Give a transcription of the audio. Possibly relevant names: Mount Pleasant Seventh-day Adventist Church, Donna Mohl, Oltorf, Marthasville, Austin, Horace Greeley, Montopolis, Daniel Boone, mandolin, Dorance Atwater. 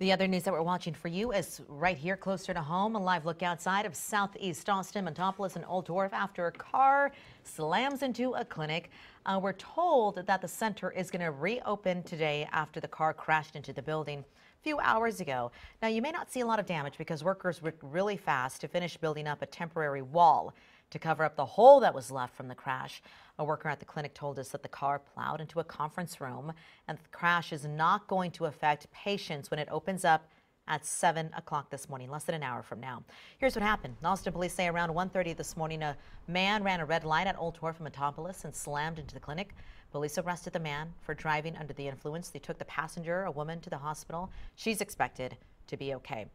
The other news that we're watching for you is right here closer to home. A live look outside of southeast Austin, Montopolis, and Oltorf after a car slams into a clinic. We're told that the center is going to reopen today after the car crashed into the building a few hours ago. Now, you may not see a lot of damage because workers worked really fast to finish building up a temporary wall to cover up the hole that was left from the crash. A worker at the clinic told us that the car plowed into a conference room and the crash is not going to affect patients when it opens up at 7 o'clock this morning, less than an hour from now. Here's what happened. Austin police say around 1:30 this morning, a man ran a red light at Oltorf and Montopolis and slammed into the clinic. Police arrested the man for driving under the influence. They took the passenger, a woman, to the hospital. She's expected to be okay.